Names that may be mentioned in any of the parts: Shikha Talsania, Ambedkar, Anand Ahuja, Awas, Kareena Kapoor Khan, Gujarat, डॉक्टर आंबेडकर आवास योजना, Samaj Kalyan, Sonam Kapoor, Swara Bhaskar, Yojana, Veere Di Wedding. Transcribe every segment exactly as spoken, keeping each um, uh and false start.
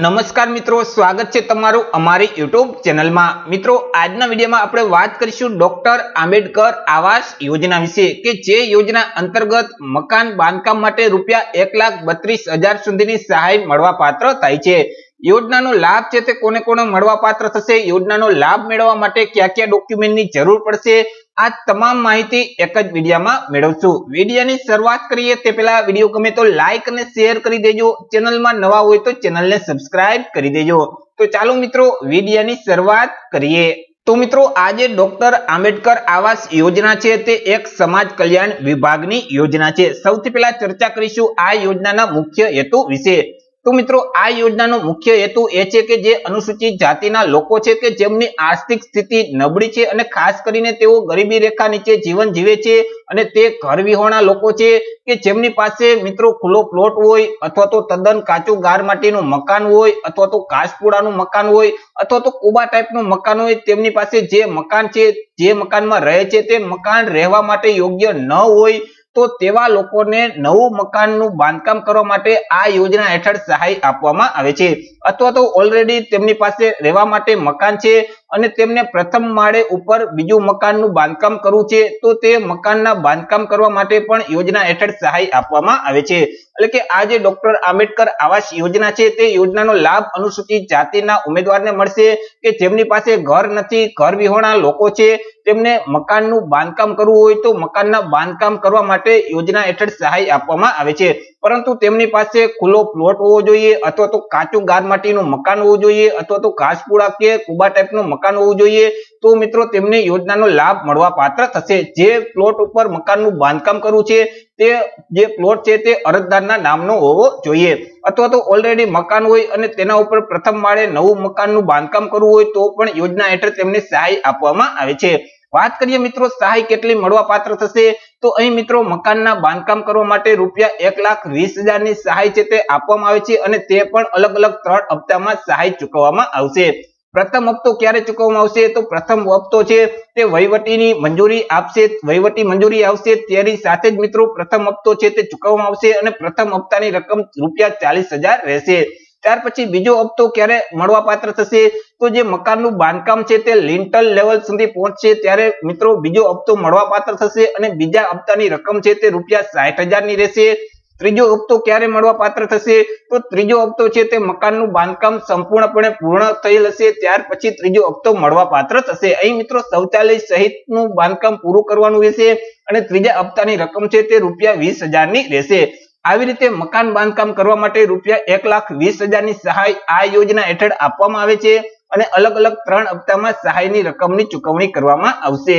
नमस्कार मित्रों, स्वागत है तमारू अमारी यूट्यूब चेनल में। मित्रों आजना विडियो में आपणे वात करीशुं डॉक्टर आंबेडकर आवास योजना विषे के जे योजना अंतर्गत मकान बांधकाम माटे रूपिया एक लाख बत्रीस हजार सुधीनी सहाय मळवापात्र थाय छे। योजनानो लाभ छे ते कोने कोने मळवापात्र थशे, योजनानो लाभ मेळववा माटे क्या क्या डॉक्यूमेंटनी जरूर पड़शे, आ तमाम माहिती एक ज वीडियोमां मेळवशो। वीडियोनी शरूआत करीए ते पहेला वीडियो गमे तो लाइक अने शेर करी देजो, चेनलमां नवा होय तो चेनलने सब्सक्राइब करी देजो। तो चालो मित्रों वीडियोनी शरूआत करीए। तो मित्रों आज डॉक्टर आंबेडकर आवास योजना छे ते एक समाज कल्याण विभागनी योजना छे। सौथी पहेला चर्चा करीशुं आ योजनाना मुख्य हेतु विशे। तो मित्रों आ योजनानो मुख्य हेतु ए छे के जे अनुसूचित जातिना लोको छे के जेमनी आर्थिक स्थिति नबड़ी छे अने खास करीने तेओ गरीबी रेखा नीचे जीवन जीवे छे अने ते घर विहोणा लोको छे के जेमनी पासे मित्रों खुल्लो प्लॉट होय अथवा तो तद्दन काचुं गार माटीनुं मकान होय अथवा तो घासपूड़ानुं मकान होय अथवा तो कोबा टाइपनुं मकान होय, तेमनी पासे जे मकान छे जे मकानमां रहे छे ते मकान रहेवा माटे योग्य न होय तो तेवा लोकोने नवु मकाननुं बांधकाम करवा माटे आ योजना हेठळ सहाय आपवामां आवे छे। अथवा तो ऑलरेडी तेमनी पासे रहेवा माटे मकान छे अने तेमने प्रथम माळे उपर बीजु मकाननुं बांधकाम करवुं छे तो ते मकानना बांधकाम करवा माटे पण योजना हेठळ सहाय आपवामां आवे छे। एटले के आ जे डॉक्टर आंबेडकर आवास योजना छे ते योजनानो लाभ अनुसूचित जातिना उमेदवारने मळशे के जेमनी पासे घर नथी, घर विहोणा लोको छे, तेमने मकाननुं बांधकाम करवुं होय तो मकानना बांधकाम करवा माटे योजना हेठळ सहाय आपवामां आवे छे। परंतु तेमनी पासे खुल्लो प्लॉट होवो जोईए अथवा तो काचुं गार माटीनुं मकान होवुं जोईए अथवा तो घासपूड़ा के कुबा टाइपनुं मकान होवुं जोईए तो मित्रों तेमने योजनानो लाभ मळवापात्र थशे। जे प्लॉट उपर मकाननुं बांधकाम करवुं छे ते जे प्लॉट छे ते अरजदारना नामनो होवो जोईए अथवा तो ऑलरेडी मकान होय अने तेना उपर प्रथम माळे नवुं मकाननुं बांधकाम करवुं होय तो पण योजना हेठळ तेमने सहाय आपवामां आवे छे। बात करिए मित्रों सहाय केटली मळवापात्र थशे तो अही मित्रों मकानना बांधकाम करवा माटे रूपिया एक लाख वीस हजार नी सहाय छे ते आपवामां आवे छे अने ते पण अलग अलग त्रण हप्तामां सहाय चूकववामां आवशे। प्रथम हप्तो क्यारे चूकववामां आवशे तो प्रथम हप्तो छे ते वहीवटीनी मंजूरी आपशे, वहीवटी मंजूरी आवशे त्यारी साथे ज मित्रों प्रथम हप्तो छे ते चूकववामां आवशे अने प्रथम हप्तानी रकम रूपिया चालीस हजार रहेशे। त्यार पछी बीजो हप्तो क्यारे मळवापात्र थशे तो जे मकाननुं बांधकाम छे ते लिंटल लेवल सुधी पहोंचशे त्यारे मित्रों बीजो हप्तो मळवापात्र थशे अने बीजा हप्तानी रकम छे ते रूपिया साठ हजार नी रहेशे। त्रीजो हप्तो क्यारे मळवापात्र थशे तो त्रीजो हप्तो छे ते मकाननुं बांधकाम संपूर्णपणे पूर्ण थयेल हशे त्यार पछी त्रीजो हप्तो मळवापात्र थशे। अहीं मित्रों शौचालय सहितनुं बांधकाम पूरुं करवानुं रहेशे अने त्रीजा हप्तानी रकम छे ते रूपिया वीस हजार नी रहेशे। આવી રીતે મકાન બાંધકામ કરવા માટે રૂપિયા એક લાખ વીસ હજાર ની સહાય આ યોજના હેઠળ આપવામાં આવે છે અને અલગ અલગ ત્રણ હપ્તામાં સહાયની રકમની ચૂકવણી કરવામાં આવશે।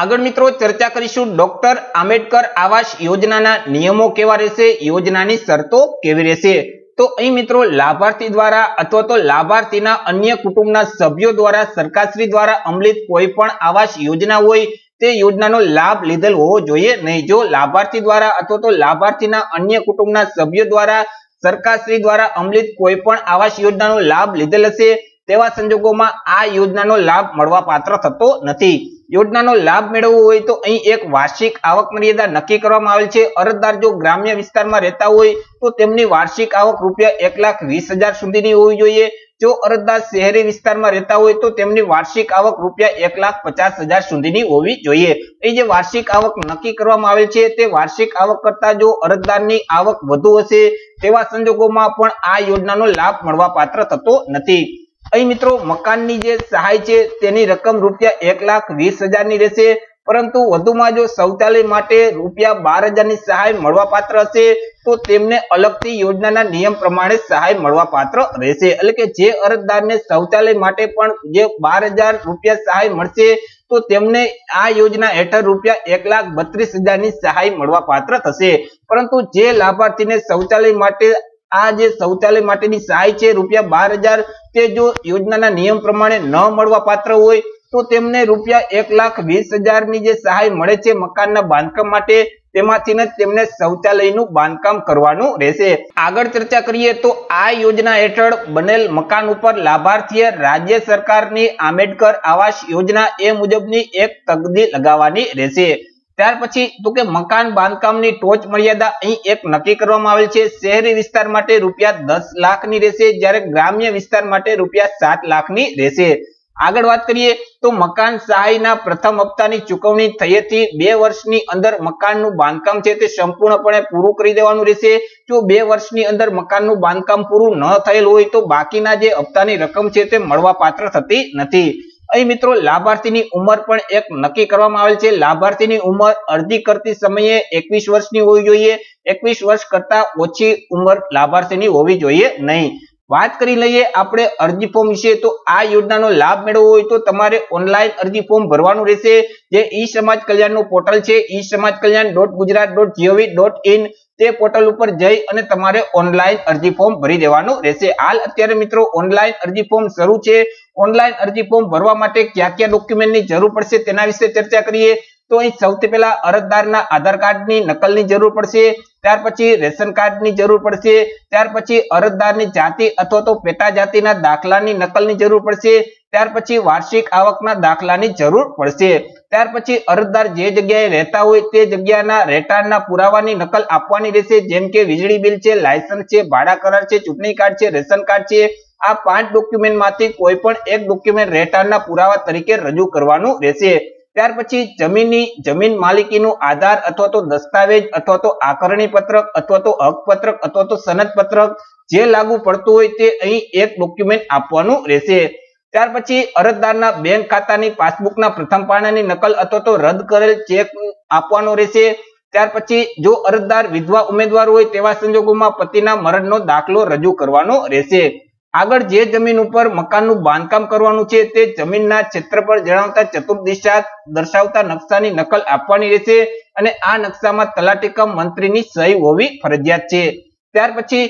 આગળ મિત્રો ચર્ચા કરીશું ડોક્ટર આંબેડકર આવાસ યોજનાના નિયમો કેવા રહેશે, યોજનાની શરતો કેવી રહેશે। तो अहीं मित्रों लाभार्थी द्वारा अथवा तो लाभार्थीना अन्य कुटुंबना सभ्यों द्वारा सरकारश्री द्वारा अमलित कोई पण आवास योजना होय ते योजनानो लाभ लीधेल होवो जोईए नहीं। जो लाभार्थी द्वारा अथवा तो लाभार्थीना अन्य कुटुंबना सभ्यों द्वारा सरकारश्री द्वारा अमलित कोई पण आवास योजनानो लाभ लीधेल हशे तेवा संजोगोमां आ योजनानो लाभ मळवापात्र थतो नथी। योजनानो लाभ मेळवવો હોય તો અહીં એક વાર્ષિક આવક મર્યાદા નક્કી કરવામાં આવેલ છે। અરજદાર જો ગ્રામ્ય વિસ્તારમાં રહેતા હોય તો તેમની વાર્ષિક આવક રૂપિયા એક લાખ વીસ હજાર સુધીની હોવી જોઈએ। જો અરજદાર શહેરી વિસ્તારમાં રહેતા હોય તો તેમની વાર્ષિક આવક રૂપિયા એક લાખ પચાસ હજાર સુધીની હોવી જોઈએ। અહીં જે વાર્ષિક આવક નક્કી કરવામાં આવેલ છે તે વાર્ષિક આવક કરતા જો અરજદારની આવક વધુ હશે તેવા સંજોગોમાં પણ આ યોજનાનો લાભ મળવાપાત્ર થતો નથી। अहीं मित्रों मकाननी जे सहाय छे तेनी रकम रूपिया एक लाख वीस हजार नी रहेशे, परंतु वधुमां जो शौचालय माटे रूपिया बार हजार नी सहाय मळवापात्र हशे तो तेमने अलगथी योजनाना नियम प्रमाणे सहाय मळवापात्र रहेशे। एटले के जे अरजदारने शौचालय माटे पण जे बार हजार रूपिया सहाय मळशे तो तेमने आ योजना हेठळ रूपिया एक लाख बत्रीस हजार नी सहाय मळवापात्र थशे। परंतु जे लाभार्थीने शौचालय माटे आ जे शौचालय माटेनी सहाय छे रूपिया बार हजार ते जो योजनाना नियम प्रमाणे न मळवापात्र होय तो तेमने रूपिया एक लाख वीस हजार नी जे सहाय मळे छे मकानना बांधकाम माटे तेमांथी ने तेमने शौचालयनुं बांधकाम करवानुं रहेशे। आगळ चर्चा करीए तो आ योजना हेठळ बनेल मकान उपर लाभार्थीए राज्य सरकारनी आंबेडकर आवास योजना ए मुजबनी एक तकदी लगावानी रहेशे। ત્યાર પછી તો કે મકાન બાંધકામની ટોચ મર્યાદા અહીં એક નક્કી કરવામાં આવેલ છે। શહેરી વિસ્તાર માટે રૂપિયા દસ લાખ ની રહેશે, જ્યારે ગ્રામ્ય વિસ્તાર માટે રૂપિયા સાત લાખ ની રહેશે। આગળ વાત કરીએ તો મકાન સહાયના પ્રથમ હપ્તાની ચૂકવણી થયેથી બે વર્ષની અંદર મકાનનું બાંધકામ છે તે સંપૂર્ણપણે પૂરું કરી દેવાનું રહેશે। જો બે વર્ષની અંદર મકાનનું બાંધકામ પૂરું ન થયેલ હોય તો બાકીના જે હપ્તાની રકમ છે તે મળવાપાત્ર થતી નથી। अहीं मित्रों लाभार्थी नी उमर पण एक नक्की करवामां आवेल छे। लाभार्थी नी उमर अर्जी करती समये एकवीस वर्ष नी होवी जोईए, एकवीस वर्ष करता ओछी उमर लाभार्थी नी होवी जोईए नहीं। बात करी लईए आपणे अर्जी फॉर्म विशे तो आ योजनानो लाभ मेळवो होय तो तमारे ऑनलाइन अर्जी फॉर्म भरवानुं रहेशे। जे ई समाज कल्याणनुं पोर्टल छे e Samaj Kalyan dot Gujarat dot G O V dot in તે પોર્ટલ ઉપર જઈ અને તમારે ઓનલાઈન અરજી ફોર્મ ભરી દેવાનું રહેશે। હાલ અત્યારે મિત્રો ઓનલાઈન અરજી ફોર્મ શરૂ છે। ઓનલાઈન અરજી ફોર્મ ભરવા માટે કયા કયા ડોક્યુમેન્ટની જરૂર પડશે તેના વિશે ચર્ચા કરીએ તો અહીં સૌથી પહેલા અરજદારના આધાર કાર્ડની નકલની જરૂર પડશે, ત્યાર પછી રેશન કાર્ડની જરૂર પડશે, ત્યાર પછી અરજદારની જાતિ અથવા તો પેટા જાતિના દાખલાની નકલની જરૂર પડશે, ત્યાર પછી વાર્ષિક આવકના દાખલાની જરૂર પડશે, ત્યાર પછી અરજદાર જે જગ્યાએ રહેતા હોય તે જગ્યાના રહેઠાણના પુરાવાની નકલ આપવાની રહેશે, જેમ કે વીજળી બિલ છે, લાયસન્સ છે, ભાડા કરાર છે, ચૂંટણી કાર્ડ છે, રેશન કાર્ડ છે। આ પાંચ ડોક્યુમેન્ટમાંથી કોઈ પણ એક ડોક્યુમેન્ટ રહેઠાણના પુરાવા તરીકે રજૂ કરવાનું રહેશે। ત્યાર પછી જમીનની જમીન માલિકીનો આધાર અથવા તો દસ્તાવેજ અથવા તો આકરણી પત્રક અથવા તો હક પત્રક અથવા તો સનદ પત્રક જે લાગુ પડતું હોય તે અહીં એક ડોક્યુમેન્ટ આપવાનું રહેશે। ત્યાર પછી અરજદારના બેંક ખાતાની પાસબુકના પ્રથમ પાનાની નકલ અથવા તો રદ કરેલ ચેક આપવાનો રહેશે। ત્યાર પછી જો અરજદાર વિધવા ઉમેદવાર હોય તેવા સંજોગોમાં પતિના મરણનો દાખલો રજૂ કરવાનો રહેશે। આગળ જે જમીન ઉપર મકાનનું બાંધકામ કરવાનું છે તે જમીનના ક્ષેત્રફળ જણાવતા ચતુર્દિશા દર્શાવતા નકશાની નકલ આપવાની રહેશે અને આ નકશામાં તલાટીકમ મંત્રીની સહી હોવી ફરજિયાત છે। ત્યાર પછી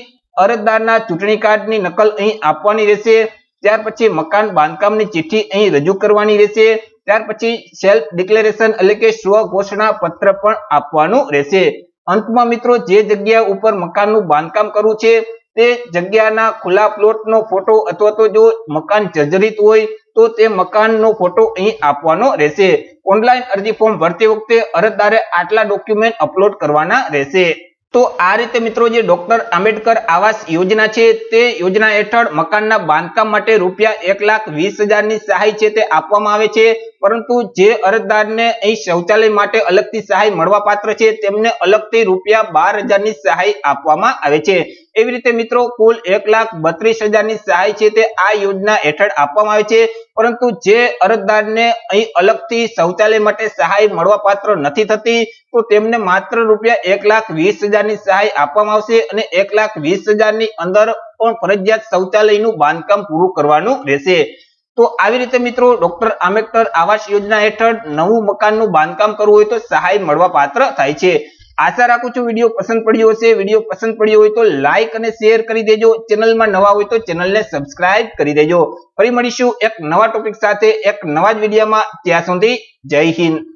અરજદારના ચૂંટણી કાર્ડની નકલ અહીં આપવાની રહેશે। ત્યાર પછી મકાન બાંધકામની ચિઠ્ઠી અહીં રજૂ કરવાની રહેશે। ત્યાર પછી સેલ્ફ ડિક્લેરેશન એટલે કે સ્વઘોષણા પત્ર પણ આપવાનું રહેશે। અંતમાં મિત્રો જે જગ્યા ઉપર મકાનનું બાંધકામ કરવું છે તે જગ્યાના ખુલ્લા પ્લોટનો ફોટો અથવા તો જો મકાન જર્જરિત હોય તો તે મકાનનો ફોટો અહીં આપવાનો રહેશે। ઓનલાઈન અરજી ફોર્મ ભરતી વખતે અરજદારે આટલા ડોક્યુમેન્ટ અપલોડ કરવાના રહેશે। तो आ रीते मित्रों जे डॉक्टर आंबेडकर आवास योजना छे ते योजना हेठळ मकानना बांधकाम माटे रूपिया एक लाख वीस हजार नी सहाय छे ते आपवामां आवे छे। परंतु जे अरजदारने अहीं शौचालय माटे अलगथी सहाय मळवापात्र छे तेमने अलगथी रूपिया बार हजार नी सहाय आपवामां आवे छे। एवी रीते मित्रों कुल एक लाख बत्रीस हजार नी सहाय छे ते आ योजना हेठळ आपवामां आवे छे। परंतु जे अरजदारने अहीं अलगथी शौचालय माटे सहाय मळवापात्र नथी थती तो तेमने मात्र रूपिया एक लाख वीस हजार नी सहाय आपवामां आवशे अने एक लाख वीस हजार नी अंदर पण फरजियात शौचालयनुं बांधकाम पूरुं करवानुं रहेशे। तो आवी रीते मित्रों डॉक्टर आंबेडकर आवास योजना हेठळ नवुं मकाननुं बांधकाम करवुं होय तो सहाय मळवापात्र थाय छे। आशा राखुं छुं विडियो पसंद पड्यो हशे। विडियो पसंद पड्यो होय तो लाइक अने शेर करी देजो। चेनलमां नवा होय तो चेनलने सब्सक्राइब करी देजो। फरी मळीशुं एक नवा टॉपिक साथे एक नवा ज विडियोमां। त्यां सुधी जय हिंद।